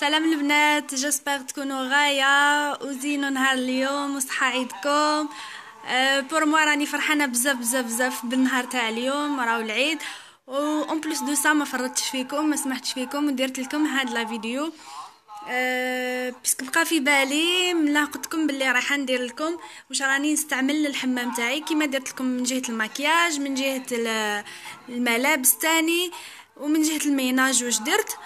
سلام البنات، جيسبر تكونوا غايه وزينوا نهار اليوم وصحه عيدكم. بور موا راني فرحانه بزاف بزاف بزاف بالنهار تاع اليوم، راهو العيد. اون بليس دو سا ما فرطتش فيكم، ما سمحتش فيكم ودرت لكم هاد لا فيديو باسكو بقى في بالي ملي قلتلكم بلي رايحه ندير لكم واش راني نستعمل الحمام تاعي، كيما درت لكم من جهه المكياج، من جهه الملابس تاني، ومن جهه الميناج واش درت.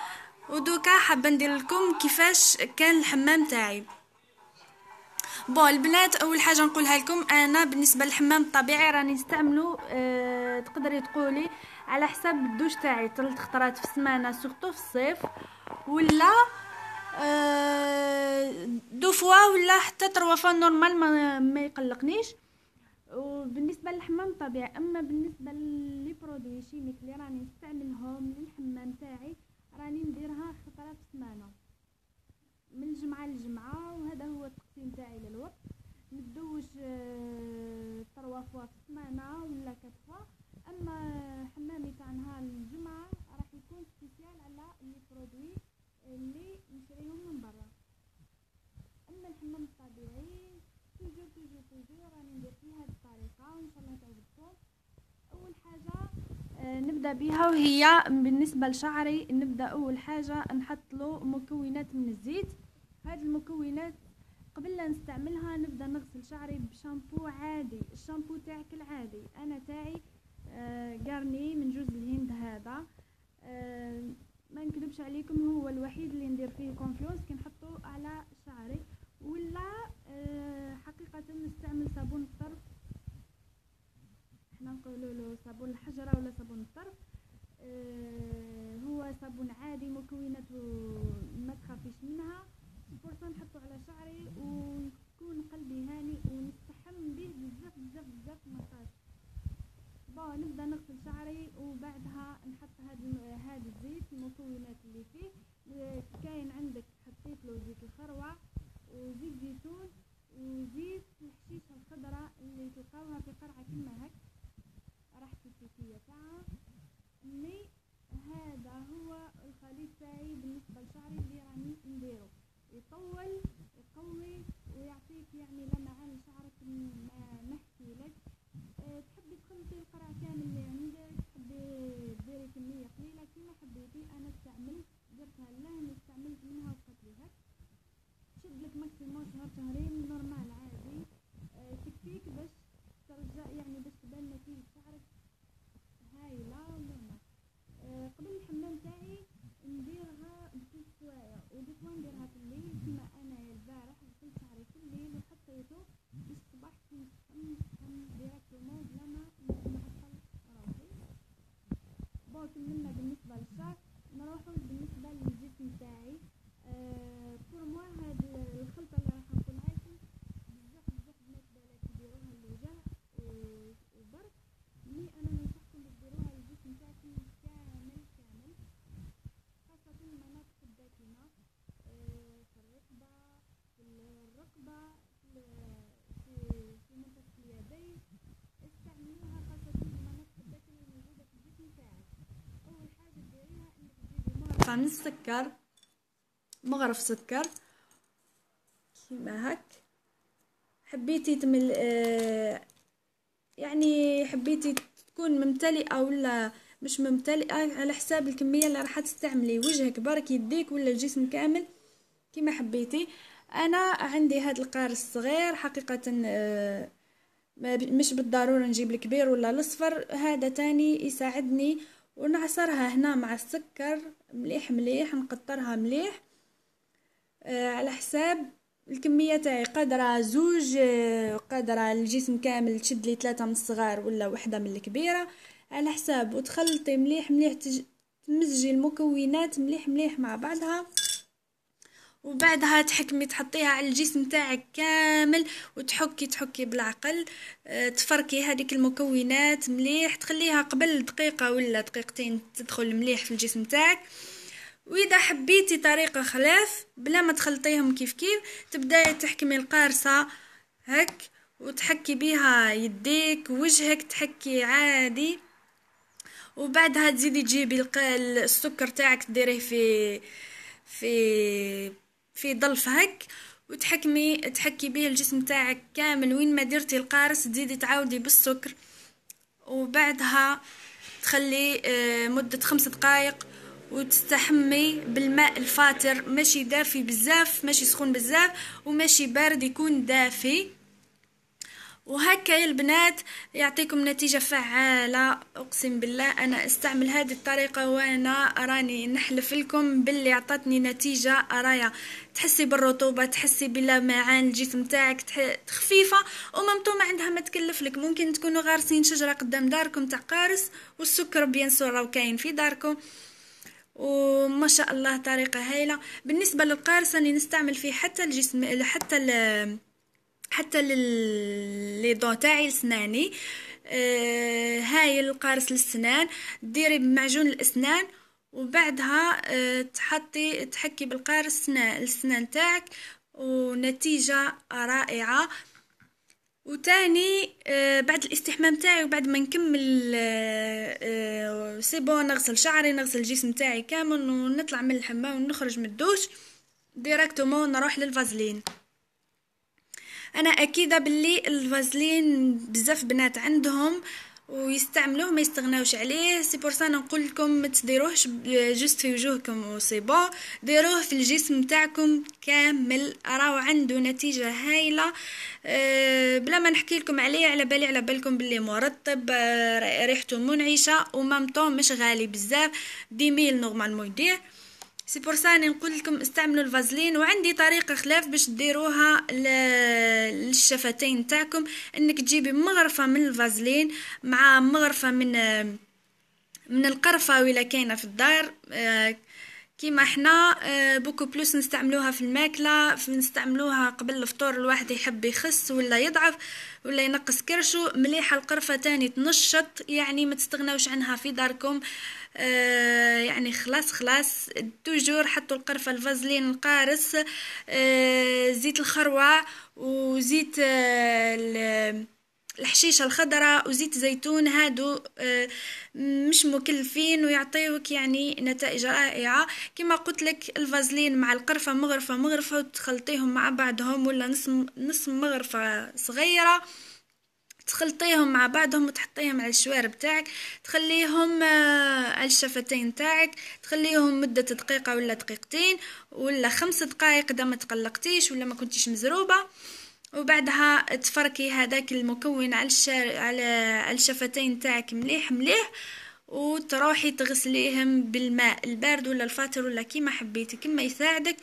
ودوكا حابه ندير لكم كيفاش كان الحمام تاعي. بون البنات، اول حاجه نقولها لكم، انا بالنسبه للحمام الطبيعي راني نستعملو تقدري تقولي على حساب الدوش تاعي، 3 خطرات في السمانه سورتو في الصيف، ولا 2 فوا، ولا حتى 3 فوا نورمال ما يقلقنيش. وبالنسبه للحمام الطبيعي، اما بالنسبه لي برودوي شيميك اللي راني نستعملهم للحمام تاعي راني نديرها 2 خطرات في السمانه من جمعه لجمعه، وهذا هو التقسيم تاعي للوقت. ندوش 3 فوا في السمانه ولا 4 فوا. اما حمامي تاع نهار الجمعه راح يكون سبيسيال على لي برودوي اللي نشريهم من برا. اما الحمام الطبيعي توجور راني ندير فيه هذه الطريقه وان شاء الله تعجبكم. اول حاجه نبدا بها وهي بالنسبه لشعري، نبدا اول حاجه نحط له مكونات من الزيت. هاد المكونات قبل لا نستعملها نبدا نغسل شعري بشامبو عادي، الشامبو تاعك العادي. انا تاعي غارني من جوز الهند، هذا ما نكذبش عليكم هو الوحيد اللي ندير فيه كونفيونس كي نحطو على شعري، ولا حقيقه نستعمل صابون الطرف، حنا نقولوا له صابون الحجره ولا صابون الطرف. هو صابون عادي مكوناته ما تخافيش منها، بورصه نحطو على شعري ويكون قلبي هاني ونستحم به بزاف بزاف بزاف مخاش. بون نبدا نغسل شعري وبعدها نحط هاد الزيت المكونات اللي فيه. كاين عندك حطيت له زيت الخروه وزيت زيتون وزيت الحشيشه الخضراء اللي تلقاوها في قرعه كيما هكا راحتي التيكيه تاعها. مي هذا هو الخليط تاعي بالنسبه لشعري اللي راني نديرو، يطول يقوي ويعطيك يعني لمعه لشعرك محكيلك. تحبي تخلطي القرع كامل اللي عندك، تحبي ديري كميه قليله كيما حبيتي. انا استعملت درتها لهني، استعملت منها وبقات لي هك، تشدلك ماكسيموم شهر شهرين نورمال عادي. تكفيك باش ترجع يعني باش تبان نتيجه شعرك هايله ونورمال. قبل الحمام تاعي نديرها بسوايع، وديكوا نديرها في الليل كيما انا البارح غسلت شعري في الليل وحطيته للصباح ديراكتومون بلا ما نعطل روحي. بون كملنا بالنسبه للشعر، نروحو بالنسبه للجسم تاعي. بور موا هاد الخلطه اللي راح نقولها لكم بزاف بزاف بنات بالك ديروها للوجه وبرك، مي انا ننصحكم ديروها للجسم تاعكم كامل كامل، خاصه المناطق الداكنه في الرقبه، في الركبه، في منطقه اليدين. استعملوها خاصه المناطق الداكنه الموجوده في الجسم تاعك. اول حاجه ديريها انك تجيبي مغرفه من السكر، مغرف سكر كيما هك. حبيتي تمل يعني حبيتي تكون ممتلئه ولا مش ممتلئه على حساب الكميه اللي راح تستعملي، وجهك برك، يديك ولا الجسم كامل كيما حبيتي. انا عندي هاد القارص الصغير حقيقه، مش بالضروره نجيب الكبير ولا الاصفر، هذا تاني يساعدني. ونعصرها هنا مع السكر مليح مليح، نقطرها مليح على حساب الكميه تاعي، قادره 2، قادره الجسم كامل تشد لي 3 من الصغار ولا 1 من الكبيره على حساب. وتخلطي مليح مليح، تمزجي المكونات مليح مليح مع بعضها، وبعدها تحكمي تحطيها على الجسم تاعك كامل وتحكي بالعقل. تفركي هذيك المكونات مليح، تخليها قبل 1 دقيقة ولا 2 دقائق تدخل مليح في الجسم تاعك. واذا حبيتي طريقه خلاف بلا ما تخلطيهم كيف كيف، تبداي تحكمي القارصه هك وتحكي بيها يديك وجهك، تحكي عادي. وبعدها تزيدي تجيبي السكر تاعك، ديريه في ظلف هك، وتحكي به الجسم تاعك كامل. وين ما درتي القارص تزيدي تعاودي بالسكر، وبعدها تخلي مدة 5 دقائق، وتستحمي بالماء الفاتر، ماشي دافي بزاف، ماشي سخون بزاف، وماشي بارد، يكون دافي. وهكا يا البنات يعطيكم نتيجة فعالة. اقسم بالله انا استعمل هذه الطريقة وانا راني نحلف لكم باللي عطتني نتيجة راية. تحسي بالرطوبة، تحسي بلمعان الجسم تاعك، خفيفة وممتومة، عندها ما تكلفلك. ممكن تكونوا غارسين شجرة قدام داركم تاع قارص، والسكر بينسور راهو كاين في داركم، وما شاء الله طريقة هايلة. بالنسبة للقارص راني نستعمل فيه حتى الجسم، حتى لي دون تاعي لسناني. هاي القارص للسنان، ديري بمعجون الاسنان، وبعدها تحطي تحكي بالقارص السنان تاعك، ونتيجة رائعة. وتاني بعد الاستحمام تاعي، وبعد ما نكمل سي بون، نغسل شعري، نغسل الجسم تاعي كامل، ونطلع من الحمام ونخرج من الدوش ديراكتومون نروح للفازلين. انا اكيده باللي الفازلين بزاف بنات عندهم ويستعملوه، ما يستغناوش عليه. سي بور سا نقول لكم ما تديروهش جوست في وجوهكم وسي بون، ديروه في الجسم تاعكم كامل، راهو عنده نتيجه هايله. بلا ما نحكي لكم عليه، على بالكم باللي مرطب، ريحته منعشه، ومامطون مش غالي بزاف، 1000 نورمالمون يدير. سي بور سا نقول لكم استعملوا الفازلين. وعندي طريقه خلاف باش ديروها للشفتين تاعكم، انك تجيبي مغرفه من الفازلين مع مغرفه من القرفه ولا كاينه في الدار. كيما احنا بوكو بلوس نستعملوها في الماكله، نستعملوها قبل الفطور، الواحد يحب يخس ولا يضعف ولا ينقص كرشو، مليحه القرفه تاني تنشط، يعني ما تستغناوش عنها في داركم. يعني خلاص توجور حطوا القرفه، الفازلين، القارص، زيت الخروع، وزيت الحشيشه الخضراء، وزيت زيتون. هادو مش مكلفين ويعطيوك يعني نتائج رائعه. كما قلت لك الفازلين مع القرفه مغرفه، وتخلطيهم مع بعضهم، ولا نص مغرفه صغيره، تخلطيهم مع بعضهم وتحطيهم على الشوارب تاعك، تخليهم على الشفتين تاعك، تخليهم مده دقيقه ولا دقيقتين ولا 5 دقائق، اذا ما تقلقتيش ولا ما كنتيش مزروبه. وبعدها تفركي هذاك المكون على الشفتين تاعك مليح، وتروحي تغسليهم بالماء البارد ولا الفاتر ولا كيما حبيتي، كيما يساعدك،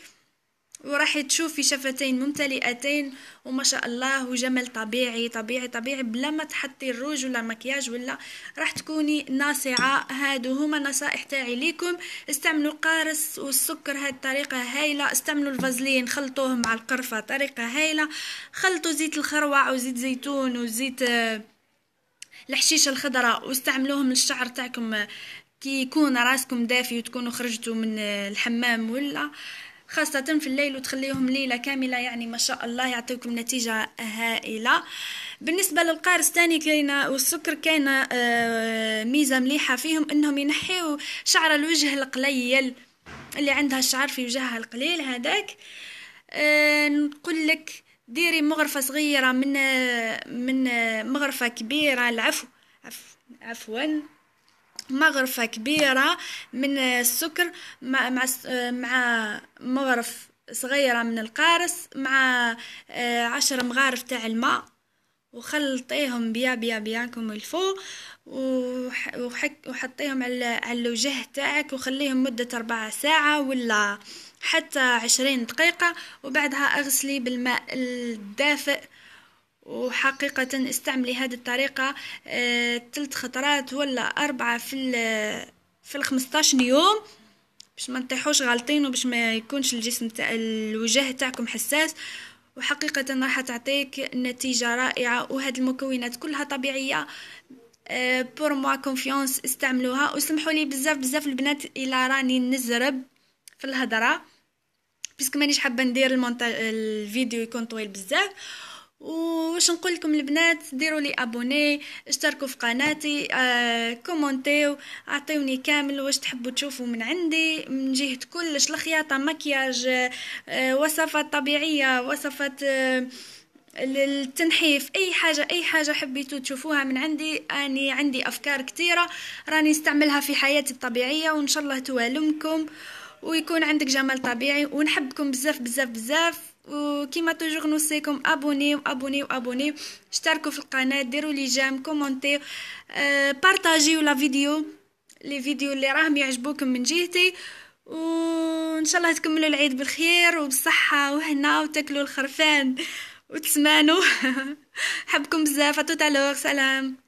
وراح تشوفي شفتين ممتلئتين، وما شاء الله، وجمال طبيعي طبيعي طبيعي، بلا ما تحطي الروج ولا مكياج ولا، راح تكوني ناصعه. هادو هما النصائح تاعي ليكم. استعملوا القارص والسكر، هاد الطريقه هايله. استعملوا الفازلين، خلطوه مع القرفه، طريقه هايله. خلطوا زيت الخروع وزيت زيتون وزيت الحشيشه الخضراء، واستعملوهم للشعر تاعكم كي يكون راسكم دافي وتكونوا خرجتوا من الحمام، ولا خاصة في الليل، وتخليهم ليلة كاملة، يعني ما شاء الله يعطيكم نتيجة هائلة. بالنسبة للقارص تاني كاينة، والسكر كاينة ميزة مليحة فيهم، انهم ينحيوا شعر الوجه القليل، اللي عندها الشعر في وجهها القليل هذاك. نقول لك ديري مغرفة صغيرة من مغرفة كبيرة، عفوا مغرفة كبيرة من السكر مع مغرف صغيرة من القارص مع 10 مغارف تاع الماء، وخلطيهم بياكم الفوق، وحطيهم على الوجه تاعك، وخليهم مدة 4 ساعة ولا حتى 20 دقيقة، وبعدها اغسلي بالماء الدافئ. وحقيقة استعملي هذه الطريقة 3 خطرات ولا 4 في 15 يوم، باش ما نطيحوش غالطين، وباش ما يكونش الجسم الوجه تاعكم حساس. وحقيقة راح تعطيك نتيجة رائعة، وهذه المكونات كلها طبيعية. بور موا كونفيونس، استعملوها. وسمحوا لي بزاف البنات الى راني نزرب في الهضره، باسكو مانيش حابه ندير المونتاج، الفيديو يكون طويل بزاف. واش نقول لكم البنات، ديروا لي ابوني، اشتركوا في قناتي، كومونتيو، اعطيوني كامل واش تحبوا تشوفوا من عندي، من جهه كلش، الخياطه، مكياج، وصفات طبيعيه، وصفات للتنحيف، اي حاجه حبيتو تشوفوها من عندي. اني عندي افكار كثيره راني نستعملها في حياتي الطبيعيه، وان شاء الله توالمكم ويكون عندك جمال طبيعي، ونحبكم بزاف بزاف بزاف. وكيما توجور نوصيكم ابوني وابوني وابوني، اشتركوا في القناه، ديروا لي جام، كومونتيو، بارطاجيو لا فيديو، لي فيديو اللي راهم يعجبوكم من جهتي، وان شاء الله تكملوا العيد بالخير وبالصحه وهنا، وتاكلوا الخرفان وتسمانوا. حبكم بزاف، ا توت الوغ، سلام.